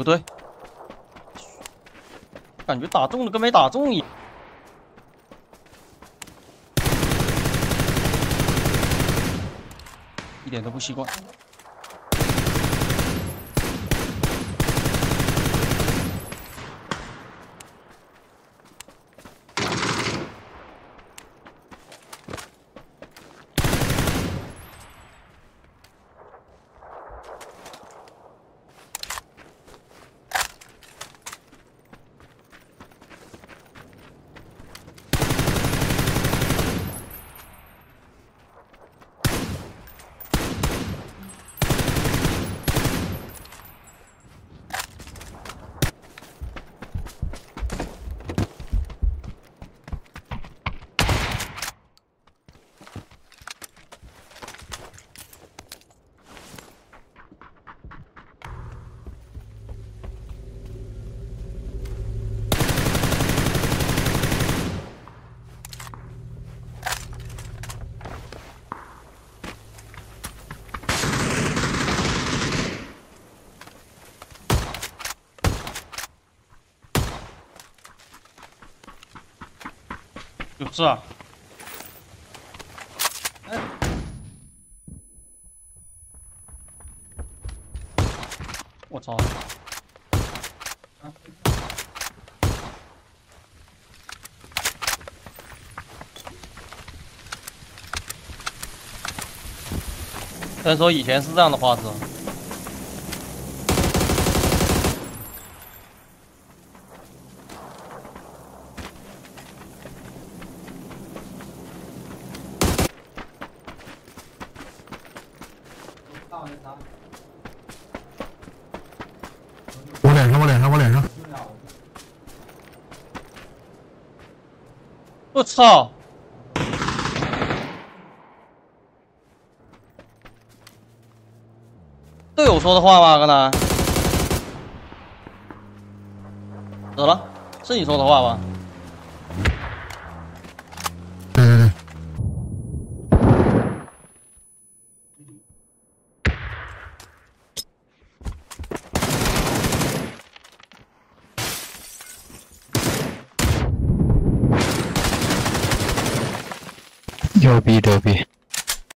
不对，感觉打中了跟没打中一样。一点都不习惯。是啊，哎，我操！啊，虽然说以前是这样的画质。 我脸上！我操！队友说的话吗？刚才死了，是你说的话吧？ 牛逼！